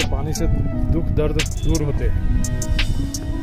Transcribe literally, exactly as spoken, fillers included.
से पानी से दुख दर्द दूर होते हैं।